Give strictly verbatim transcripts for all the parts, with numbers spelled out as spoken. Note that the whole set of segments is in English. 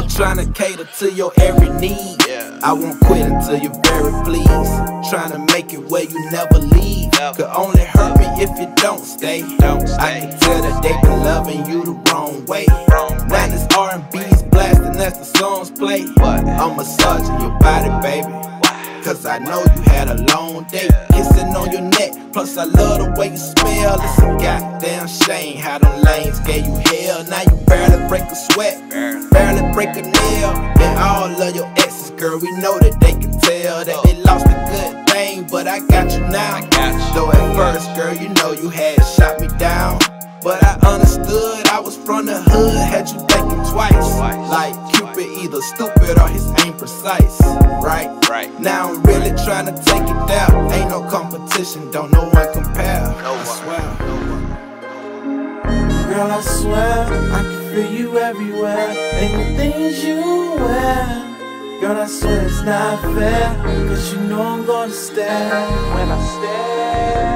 I'm trying to cater to your every need. I won't quit until you're very pleased. Trying to make it where you never leave. Could only hurt me if you don't stay. I can tell that they been loving you the wrong way. Now this R and B's blasting as the songs play. I'm massaging your body, baby, cause I know you had a long day. Kissing on your neck, plus I love the way you smell. It's a goddamn shame how them lanes gave you hell. Now you barely break a sweat, barely break a nail. And all of your exes, girl, we know that they can tell that they lost a good thing, but I got you now. Though at first, girl, you know you had shot me down, but I understood, I was from the hood. Had you thinking twice, like Cupid either stupid or his aim precise. Right, now I'm really trying to take it down. Ain't no competition, don't no one compare. I swear, girl, I swear I can feel you everywhere. And the things you wear, girl, I swear it's not fair. Cause you know I'm gonna stare. When I stare,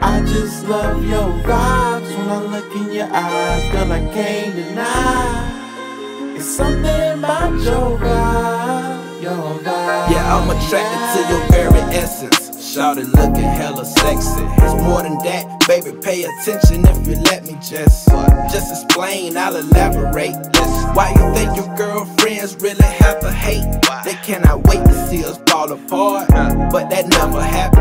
I just love your vibes. When I look in your eyes, girl, I can't deny. It's something about your vibe, your vibe. Yeah, I'm attracted to your very essence. Shawty looking hella sexy. It's more than that, baby, pay attention if you let me just Just explain, I'll elaborate. Why you think your girlfriends really have to hate? They cannot wait to see us fall apart, but that never happened.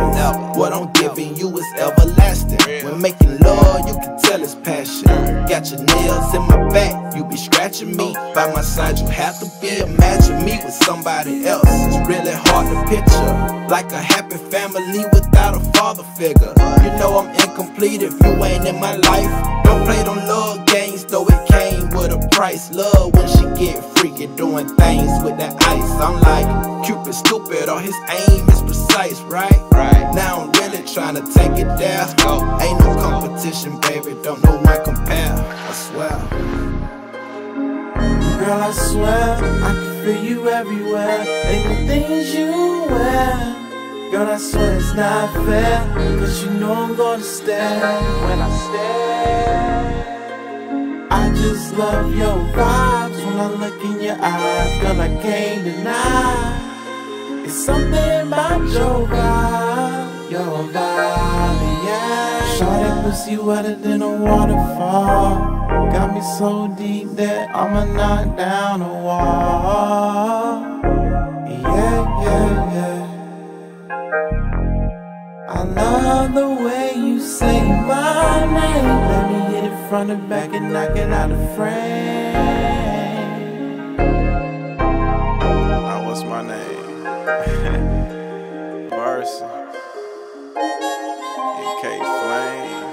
What I'm giving you is everlasting. When making love, you can tell it's passion. Got your nails in my back, you be scratching me. By my side, you have to be. Imagine me with somebody else, it's really hard to picture. Like a happy family without a father figure. You know I'm incomplete if you ain't in my life. Don't play them love games, though it came with a price. Love when she get freaky, doing things with that ice. I'm like, Cupid stupid or his aim is precise, right? Right. Now I'm really trying to take it there. Ain't no competition, baby, don't no one compare. I swear. Girl, I swear I can feel you everywhere. And the things you wear, girl, I swear it's not fair. Cause you know I'm gonna stare. When I stare, I just love your vibes. When I look in your eyes, girl, I can't deny. It's something about your vibe, your vibe, yeah. Shawty pussy wetter than a waterfall. Got me so deep that I'ma knock down a wall. Yeah, yeah, yeah. I love the way you say my name. Let me hit it from the back and knock it out of frame. Oh, what's my name? Versa. A K Flame.